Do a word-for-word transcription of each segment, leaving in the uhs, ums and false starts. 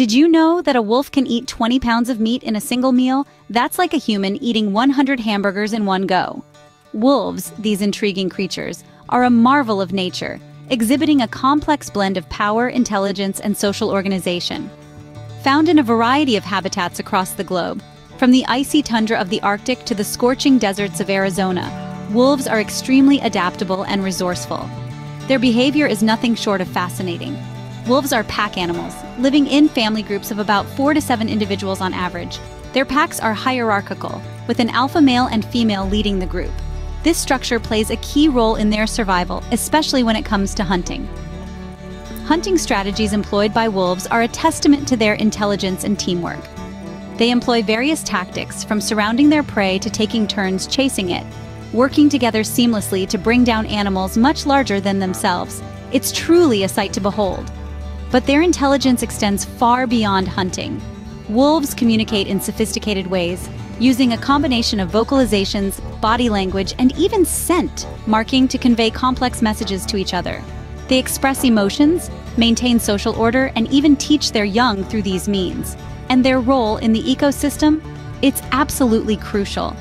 Did you know that a wolf can eat twenty pounds of meat in a single meal? That's like a human eating one hundred hamburgers in one go. Wolves, these intriguing creatures, are a marvel of nature, exhibiting a complex blend of power, intelligence, and social organization. Found in a variety of habitats across the globe, from the icy tundra of the Arctic to the scorching deserts of Arizona, wolves are extremely adaptable and resourceful. Their behavior is nothing short of fascinating. Wolves are pack animals, living in family groups of about four to seven individuals on average. Their packs are hierarchical, with an alpha male and female leading the group. This structure plays a key role in their survival, especially when it comes to hunting. Hunting strategies employed by wolves are a testament to their intelligence and teamwork. They employ various tactics, from surrounding their prey to taking turns chasing it, working together seamlessly to bring down animals much larger than themselves. It's truly a sight to behold. But their intelligence extends far beyond hunting. Wolves communicate in sophisticated ways, using a combination of vocalizations, body language, and even scent marking to convey complex messages to each other. They express emotions, maintain social order, and even teach their young through these means. And their role in the ecosystem? It's absolutely crucial.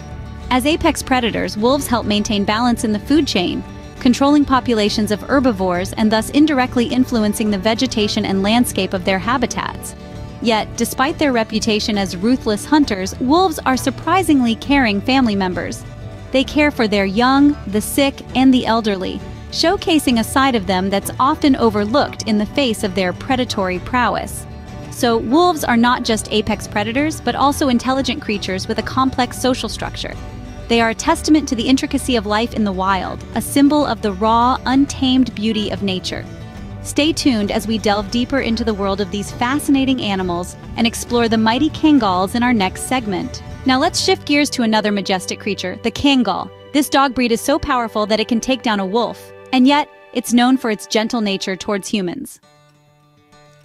As apex predators, wolves help maintain balance in the food chain, controlling populations of herbivores and thus indirectly influencing the vegetation and landscape of their habitats. Yet, despite their reputation as ruthless hunters, wolves are surprisingly caring family members. They care for their young, the sick, and the elderly, showcasing a side of them that's often overlooked in the face of their predatory prowess. So, wolves are not just apex predators, but also intelligent creatures with a complex social structure. They are a testament to the intricacy of life in the wild, a symbol of the raw, untamed beauty of nature. Stay tuned as we delve deeper into the world of these fascinating animals and explore the mighty Kangals in our next segment. Now let's shift gears to another majestic creature, the Kangal. This dog breed is so powerful that it can take down a wolf, and yet it's known for its gentle nature towards humans.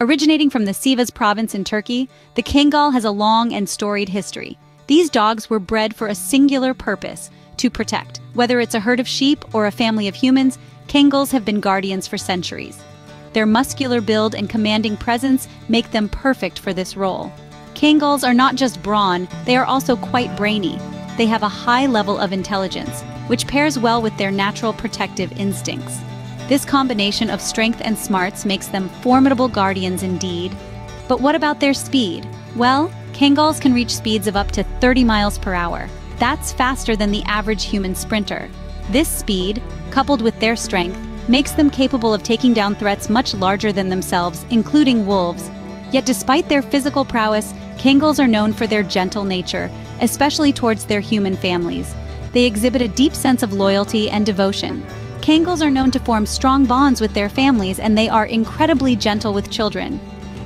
Originating from the Sivas province in Turkey, the Kangal has a long and storied history. These dogs were bred for a singular purpose, to protect. Whether it's a herd of sheep or a family of humans, Kangals have been guardians for centuries. Their muscular build and commanding presence make them perfect for this role. Kangals are not just brawn, they are also quite brainy. They have a high level of intelligence, which pairs well with their natural protective instincts. This combination of strength and smarts makes them formidable guardians indeed. But what about their speed? Well, Kangals can reach speeds of up to thirty miles per hour. That's faster than the average human sprinter. This speed, coupled with their strength, makes them capable of taking down threats much larger than themselves, including wolves. Yet despite their physical prowess, Kangals are known for their gentle nature, especially towards their human families. They exhibit a deep sense of loyalty and devotion. Kangals are known to form strong bonds with their families, and they are incredibly gentle with children.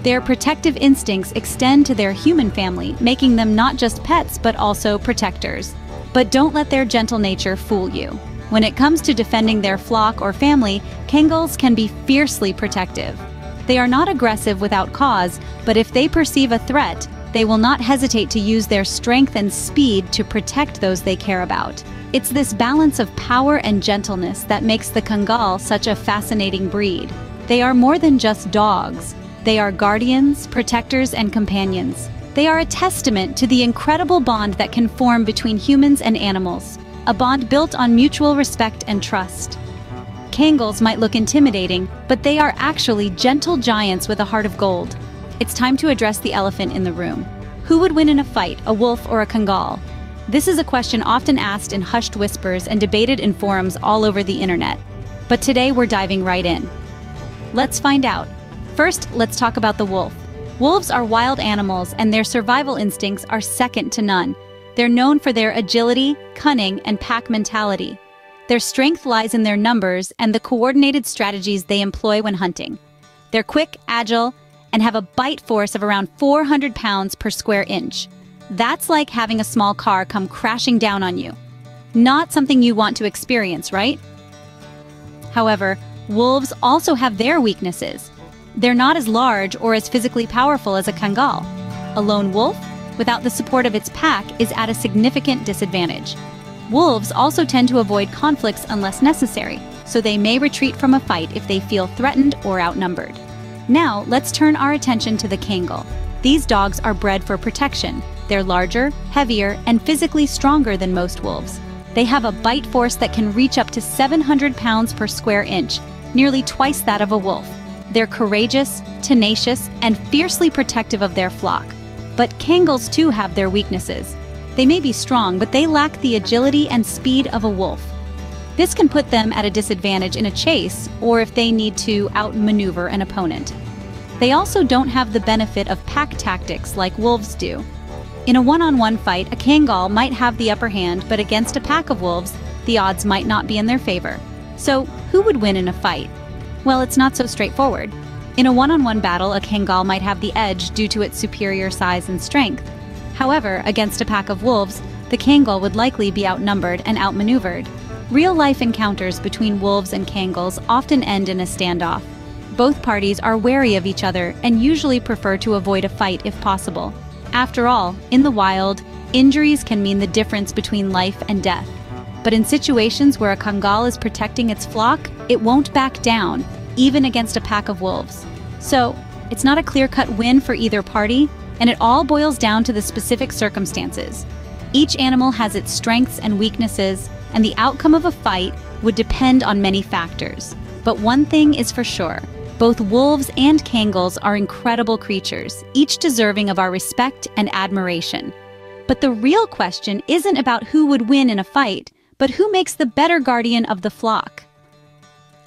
Their protective instincts extend to their human family, making them not just pets but also protectors. But don't let their gentle nature fool you. When it comes to defending their flock or family, Kangals can be fiercely protective. They are not aggressive without cause, but if they perceive a threat, they will not hesitate to use their strength and speed to protect those they care about. It's this balance of power and gentleness that makes the Kangal such a fascinating breed. They are more than just dogs. They are guardians, protectors, and companions. They are a testament to the incredible bond that can form between humans and animals, a bond built on mutual respect and trust. Kangals might look intimidating, but they are actually gentle giants with a heart of gold. It's time to address the elephant in the room. Who would win in a fight, a wolf or a Kangal? This is a question often asked in hushed whispers and debated in forums all over the internet. But today we're diving right in. Let's find out. First, let's talk about the wolf. Wolves are wild animals, and their survival instincts are second to none. They're known for their agility, cunning, and pack mentality. Their strength lies in their numbers and the coordinated strategies they employ when hunting. They're quick, agile, and have a bite force of around four hundred pounds per square inch. That's like having a small car come crashing down on you. Not something you want to experience, right? However, wolves also have their weaknesses. They're not as large or as physically powerful as a Kangal. A lone wolf, without the support of its pack, is at a significant disadvantage. Wolves also tend to avoid conflicts unless necessary, so they may retreat from a fight if they feel threatened or outnumbered. Now, let's turn our attention to the Kangal. These dogs are bred for protection. They're larger, heavier, and physically stronger than most wolves. They have a bite force that can reach up to seven hundred pounds per square inch, nearly twice that of a wolf. They're courageous, tenacious, and fiercely protective of their flock. But Kangals too have their weaknesses. They may be strong, but they lack the agility and speed of a wolf. This can put them at a disadvantage in a chase or if they need to outmaneuver an opponent. They also don't have the benefit of pack tactics like wolves do. In a one-on-one fight, a Kangal might have the upper hand, but against a pack of wolves, the odds might not be in their favor. So, who would win in a fight? Well, it's not so straightforward. In a one-on-one battle, a Kangal might have the edge due to its superior size and strength. However, against a pack of wolves, the Kangal would likely be outnumbered and outmaneuvered. Real-life encounters between wolves and Kangals often end in a standoff. Both parties are wary of each other and usually prefer to avoid a fight if possible. After all, in the wild, injuries can mean the difference between life and death. But in situations where a Kangal is protecting its flock, it won't back down, even against a pack of wolves. So, it's not a clear-cut win for either party, and it all boils down to the specific circumstances. Each animal has its strengths and weaknesses, and the outcome of a fight would depend on many factors. But one thing is for sure, both wolves and Kangals are incredible creatures, each deserving of our respect and admiration. But the real question isn't about who would win in a fight, but who makes the better guardian of the flock.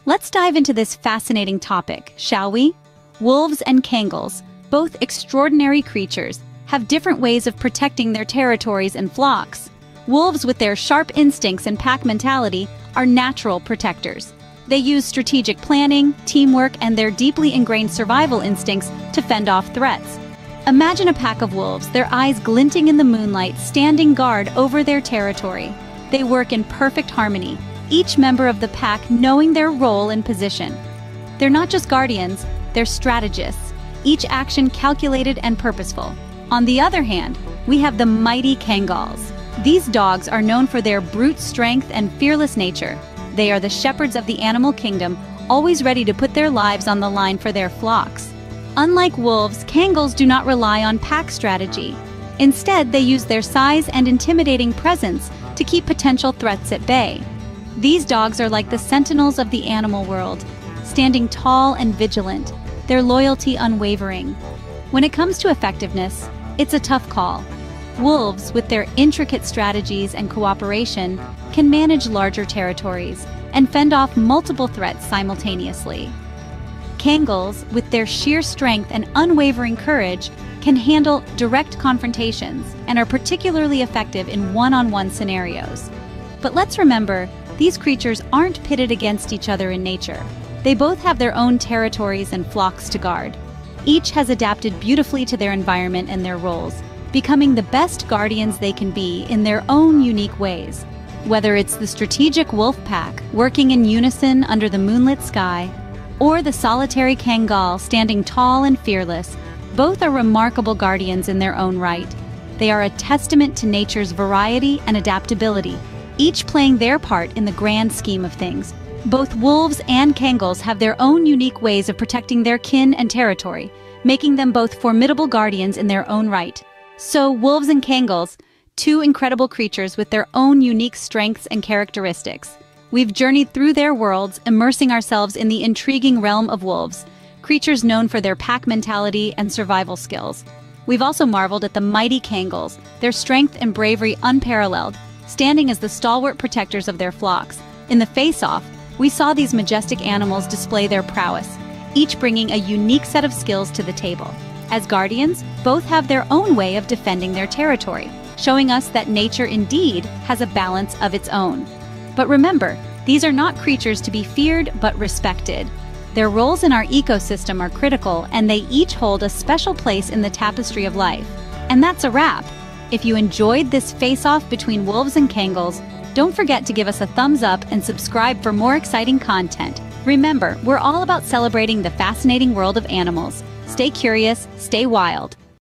Let's dive into this fascinating topic, shall we? Wolves and Kangals, both extraordinary creatures, have different ways of protecting their territories and flocks. Wolves, with their sharp instincts and pack mentality, are natural protectors. They use strategic planning, teamwork, and their deeply ingrained survival instincts to fend off threats. Imagine a pack of wolves, their eyes glinting in the moonlight, standing guard over their territory. They work in perfect harmony, each member of the pack knowing their role and position. They're not just guardians, they're strategists, each action calculated and purposeful. On the other hand, we have the mighty Kangals. These dogs are known for their brute strength and fearless nature. They are the shepherds of the animal kingdom, always ready to put their lives on the line for their flocks. Unlike wolves, Kangals do not rely on pack strategy. Instead, they use their size and intimidating presence to keep potential threats at bay. These dogs are like the sentinels of the animal world, standing tall and vigilant, their loyalty unwavering. When it comes to effectiveness, it's a tough call. Wolves, with their intricate strategies and cooperation, can manage larger territories and fend off multiple threats simultaneously. Kangals, with their sheer strength and unwavering courage, can handle direct confrontations and are particularly effective in one-on-one scenarios. But let's remember, these creatures aren't pitted against each other in nature. They both have their own territories and flocks to guard. Each has adapted beautifully to their environment and their roles, becoming the best guardians they can be in their own unique ways. Whether it's the strategic wolf pack working in unison under the moonlit sky, or the solitary Kangal standing tall and fearless, both are remarkable guardians in their own right. They are a testament to nature's variety and adaptability, each playing their part in the grand scheme of things. Both wolves and Kangals have their own unique ways of protecting their kin and territory, making them both formidable guardians in their own right. So, wolves and Kangals, two incredible creatures with their own unique strengths and characteristics. We've journeyed through their worlds, immersing ourselves in the intriguing realm of wolves, creatures known for their pack mentality and survival skills. We've also marveled at the mighty Kangals, their strength and bravery unparalleled, standing as the stalwart protectors of their flocks. In the face-off, we saw these majestic animals display their prowess, each bringing a unique set of skills to the table. As guardians, both have their own way of defending their territory, showing us that nature indeed has a balance of its own. But remember, these are not creatures to be feared but respected. Their roles in our ecosystem are critical, and they each hold a special place in the tapestry of life. And that's a wrap. If you enjoyed this face-off between wolves and Kangals, don't forget to give us a thumbs up and subscribe for more exciting content. Remember, we're all about celebrating the fascinating world of animals. Stay curious, stay wild.